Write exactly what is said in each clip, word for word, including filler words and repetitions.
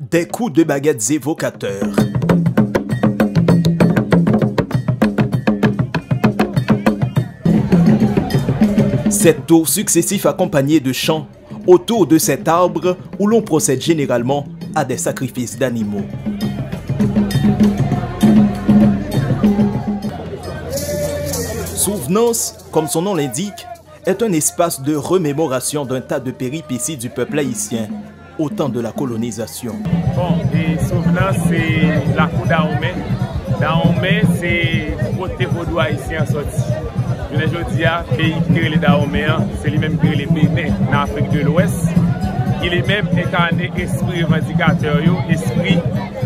Des coups de baguettes évocateurs. Cet tour successif accompagné de chants autour de cet arbre où l'on procède généralement à des sacrifices d'animaux. Souvenance, comme son nom l'indique, est un espace de remémoration d'un tas de péripéties du peuple haïtien au temps de la colonisation. Bon, et Souvenance, c'est la cour d'Ahomé. Dahomey, c'est côté vaudou haïtien sorti. Je le dis, le pays qui est le Dahoméen, c'est lui-même qui est le Bénin, en Afrique de l'Ouest. Il est même incarné esprit revendicateur, esprit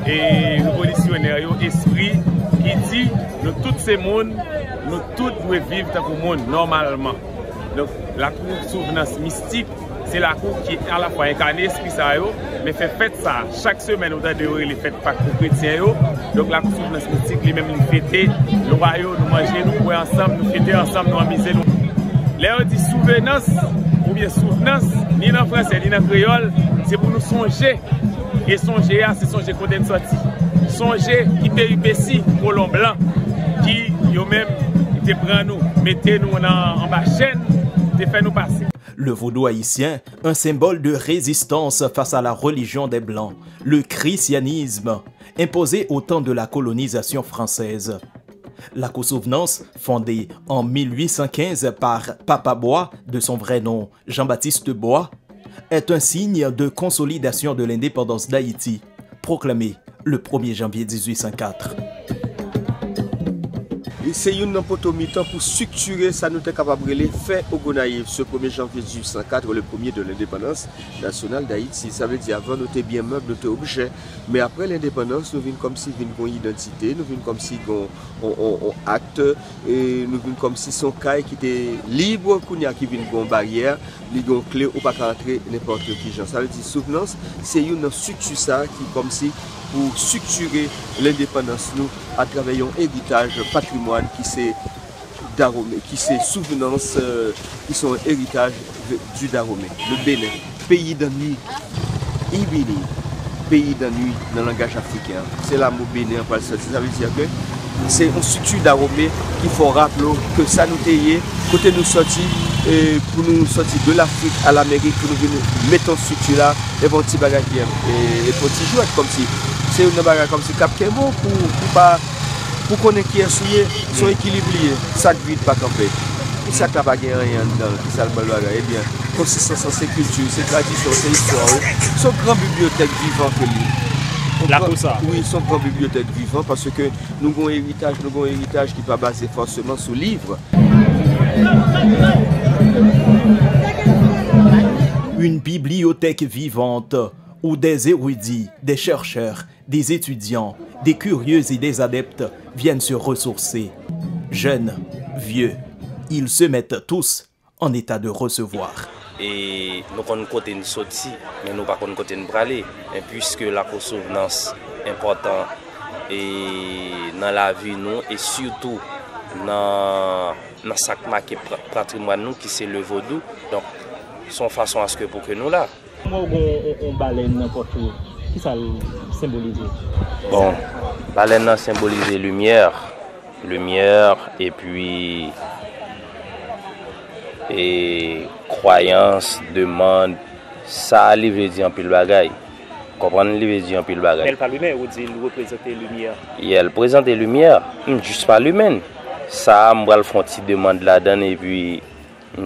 et révolutionnaire, esprit qui dit nous tous ces mondes, nous tous devons vivre dans le monde normalement. Donc la cour Souvenance mystique, c'est la cour qui à la fois incarne l'esprit ça, mais fait fête ça. Chaque semaine, on a des fêtes Pâques chrétiennes. Donc la cour Souvenance mystique, les mêmes nous fêter, nous voyons, nous manger, nous boire ensemble, nous fêter ensemble, nous amuser. Là, on dit souvenance ou bien souvenance, ni en français, ni en créole, c'est pour nous songer. Et songer, c'est songer côté de sortie. Songer qui péripétie, colon blanc, qui, eux-mêmes, te prend nous, mettez nous en bas chaîne, te fait nous passer. Le vaudou haïtien, un symbole de résistance face à la religion des Blancs, le christianisme, imposé au temps de la colonisation française. La Kousouvenance, fondée en mille huit cent quinze par Papa Bois, de son vrai nom Jean-Baptiste Bois, est un signe de consolidation de l'indépendance d'Haïti, proclamée le premier janvier mille huit cent quatre. C'est une empotomitant pour structurer ça nous est capable de faire au Gonaïves ce premier janvier mille huit cent quatre, le premier de l'indépendance nationale d'Haïti. Ça veut dire avant, nous étions bien meubles, nous étions objets. Mais après l'indépendance, nous venons comme si nous avons une identité, nous venons comme si nous avons un acte, et nous venons comme si son caille qui était libre, qui a une barrière, une clé ou pas rentrer n'importe qui. Ça veut dire souvenance, c'est une structure ça qui comme si pour structurer l'indépendance nous à travers un héritage patrimoine qui c'est Dahomey, qui c'est Souvenance, euh, qui sont héritage du Dahomey, le Bénin, pays d'ennui, Ibili, pays d'ennui dans le langage africain. C'est là mot Bénin, ça veut dire que c'est un structure Dahomey qu'il faut rappeler que ça nous taillait, côté nous sortir, et pour nous sortir de l'Afrique à l'Amérique, pour nous mettre en structure là, et pour petit bagage et, et pour petit jouer comme si c'est une bagage comme si cap pour, pour pas. Pour connaître qui est souillé, son équilibre, ça ne vide pas camper. Et ça ne va pas gagner rien dedans, qui ça ne va pas gagner. Eh bien, consistance, c'est culture, c'est tradition, c'est histoire. Son grand bibliothèque vivant que lui. La Poussa. Oui, son grand bibliothèque vivant parce que nous avons un héritage, nous avons un héritage qui n'est pas basé forcément sur livre. Une bibliothèque vivante où des érudits, des chercheurs, des étudiants, des curieux et des adeptes viennent se ressourcer. Jeunes, vieux, ils se mettent tous en état de recevoir. Et nous connaissons côté nous sorti, mais nous pas connaissons côté nous braler. Et puisque la Kousouvenance est importante et dans la vie nous et surtout dans dans sac marqué patrimoine nous qui c'est le vaudou. Donc son façon à ce que pour que nous là. Moi on baleine n'importe où. Qui ça symbolise? Bon, baleine a symbolisé lumière, lumière et puis et croyance, demande, ça il veut dire en pile bagaille. Comprendre il veut dire en pile bagaille. Elle pas lui-même ou dit représenter lumière. Et elle présente lumière, juste pas lui-même. Ça moi le font petite demande la donne et puis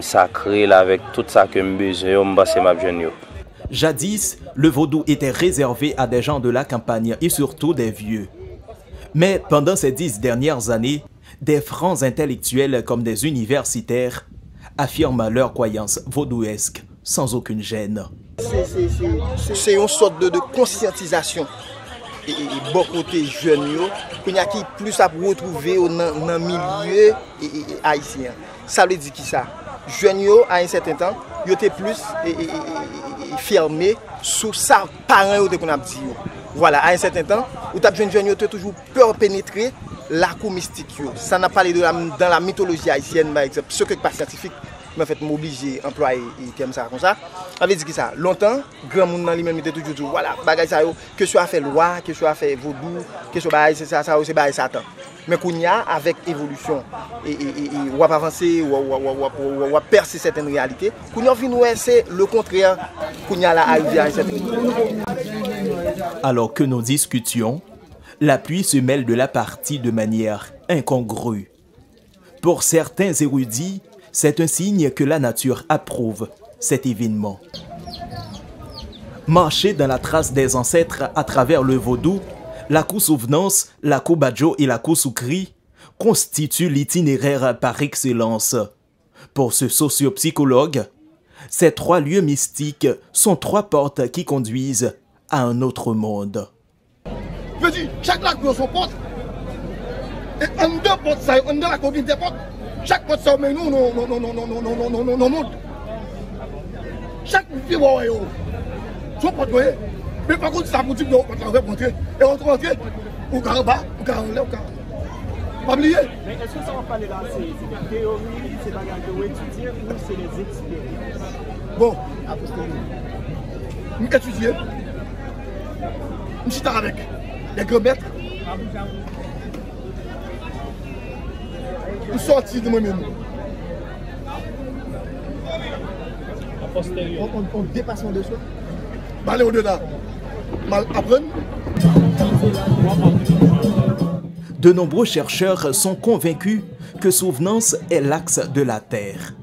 ça crée là avec tout ça que me besoin, me c'est m'a jeune. Jadis, le vaudou était réservé à des gens de la campagne et surtout des vieux. Mais pendant ces dix dernières années, des francs intellectuels comme des universitaires affirment leur croyance vaudouesque sans aucune gêne. C'est une sorte de, de conscientisation. Et, et beaucoup de jeunes, il y a qui plus à retrouver dans le milieu haïtien. Ça veut dire qui ça? Jeunes, à un certain temps, ils étaient plus et, et, et fermés sur ça, parents ou de qu'on a dit. Voilà, à un certain temps, où tu as jeune jeunes, tu toujours peur pénétrer la cour mystique. Ça n'a pas parlé de la, dans la mythologie haïtienne, par exemple, ce qui n'est pas scientifique. mais en fait, je suis obligé d'employer les termes comme ça. Ça veut dire que ça, longtemps, grand monde dans lui-même était toujours dit, voilà, bagaille ça, que ce soit fait loi, que ce soit fait vaudou, que ce soit ça, ça, c'est bagaille Satan. Mais qu'on y a, avec évolution, et, et, et, et on va avancer, on va percer certaines réalités, qu'on y a vu, c'est le contraire, qu'on y a là, arrivé à cette... Alors que nous discutions, la pluie se mêle de la partie de manière incongrue. Pour certains érudits, c'est un signe que la nature approuve cet événement. Marcher dans la trace des ancêtres à travers le vaudou, la Kousouvenance, la Koubadjo et la Kousoukri constituent l'itinéraire par excellence. Pour ce sociopsychologue, ces trois lieux mystiques sont trois portes qui conduisent à un autre monde. Je veux dire, chaque lac a son porte. Et en deux portes, ça, en deux la combine des portes. Chaque porte, ça, mais nous, non, non, non, non, non, non, non, non, non, non, non. Chaque vie, bon, et oh. Son porte, oui. Mais par contre, ça vous dit, non, on va rentrer. Et on va rentrer, au carré bas, au carré en l'air, au carré. Pas oublier. Mais est-ce que ça va parler là? C'est une théorie, c'est la garde où étudier, ou c'est les expériences? Bon, à posteriori. Nous étudier. Nous sommes avec les grands maîtres. Nous sortis de moi-même. On, on dépasse en dessous. Allez au-delà. Mal apprendre. De nombreux chercheurs sont convaincus que Souvenance est l'axe de la Terre.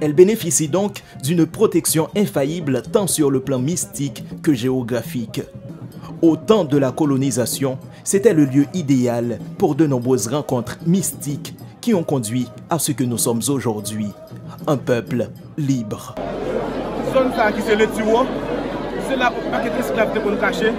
Elle bénéficie donc d'une protection infaillible tant sur le plan mystique que géographique. Au temps de la colonisation, c'était le lieu idéal pour de nombreuses rencontres mystiques qui ont conduit à ce que nous sommes aujourd'hui, un peuple libre. C'est là pour paquet d'esclaves qu'on cachait.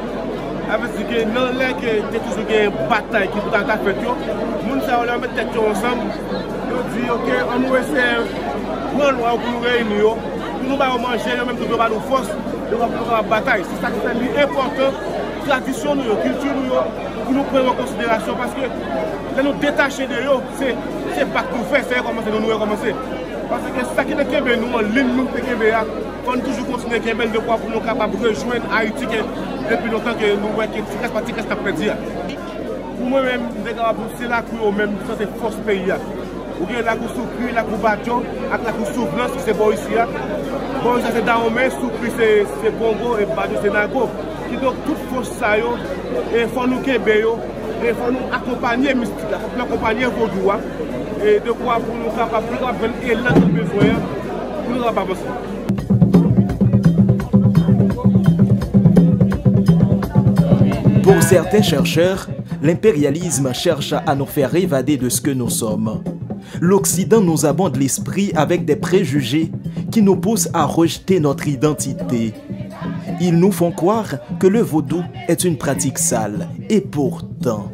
Avec ce que dans l'air que y a toujours une bataille qui est en train de faire, nous allons mettre tête ensemble et on dit ok, on nous essaie de loi pour nous réunir, pour nous manger, même si nous avons une force, nous allons faire la bataille. C'est ça qui est important, la tradition, la culture, pour nous prendre en considération parce que de nous détacher de eux, c'est pas qu'on fait, c'est recommencer, nous recommencer. Parce que c'est ça qui est que nous, en ligne, nous, on toujours continuer à faire de quoi pour nous capables de rejoindre Haïti depuis longtemps que nous voyons que pas ce que dire. Pour moi-même, c'est là que nous même ça c'est force pays. Ou bien la Kousouki, la Koubadjo, la Kousouvenance, c'est bon ici. Bon, ça c'est Dahomey, Soukri c'est Bongo et Badjo c'est Nago. Qui donc toute force ça, et faut nous Québec, et faut nous accompagner mystique, faut nous accompagner vos droits, et de quoi pour nous capables de prendre l'élan de besoin pour nous capables. Pour certains chercheurs, l'impérialisme cherche à nous faire évader de ce que nous sommes. L'Occident nous abonde l'esprit avec des préjugés qui nous poussent à rejeter notre identité. Ils nous font croire que le vaudou est une pratique sale, et pourtant...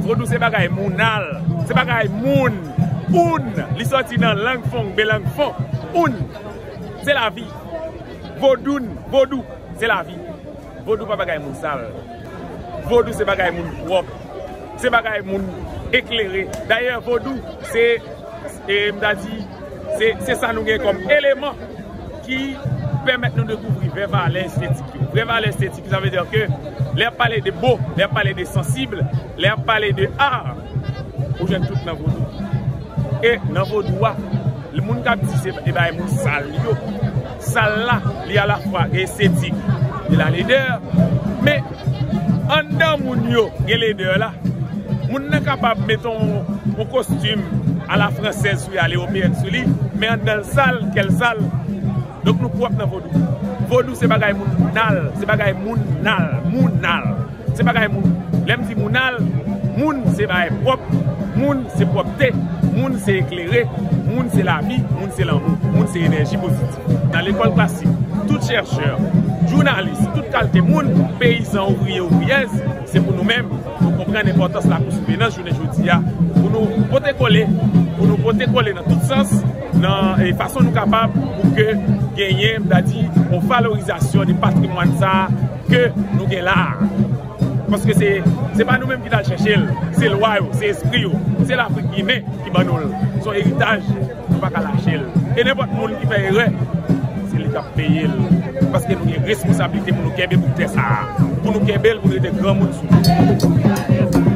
Vaudou c'est bagaille mounal, c'est bagaille moun, un, les sorties dans langue fond, belang fond, un, c'est la vie. Vaudou, vaudou, c'est la vie. Vaudou pas bagaille moun sale. Vaudou c'est bagaille moun propre, c'est bagaille moun éclairé. D'ailleurs vaudou c'est, c'est ça nous gagne comme élément qui permet nous de couvrir prévalence esthétique. Prévalence esthétique, ça veut dire que leur parler de beau, leur parler de sensible, leur parler de art, aux jeunes tout dans vaudou. Et dans vaudou, le monde qui dit c'est des gens sales. Sale là, il y a à la fois esthétique, il y a leader. Mais en dedans, il y a leader là. Monde n'est capable de mettre un costume à la française ou à l'européenne sur lui, mais en dedans, sale, quelle sale. Donc nous pouvons dans vaudou. Vaudou c'est bagaille mounal, c'est bagaille mounal, mounal. C'est bagaille moun. L'aime dit mounal, moun c'est bagaille propre, moun c'est propreté, moun c'est éclairé, moun c'est la vie, moun c'est l'amour, moun c'est énergie positive. Dans l'école classique, tout chercheur, journaliste, toute qualité moun, paysan, ouvrier, ouvrière, c'est pour nous. nous-mêmes, nous comprenons l'importance de la Kousouvenance journée aujourd'hui pour nous porter coller, pour nous porter coller dans tout sens, dans les façons nous capables pour que gagner, c'est-à-dire en valorisation du patrimoine ça que nous gagnons là. Parce que c'est n'est pas nous-mêmes qui allons chercher, c'est le roi, c'est l'esprit, c'est l'Afrique guinéenne qui va nous. Son héritage, nous ne pouvons pas lâcher. Et n'importe monde qui fait erreur, c'est lui qui a payé. Parce que nous avons une responsabilité pour nous garder pour faire ça, pour nous garder pour être grand monde.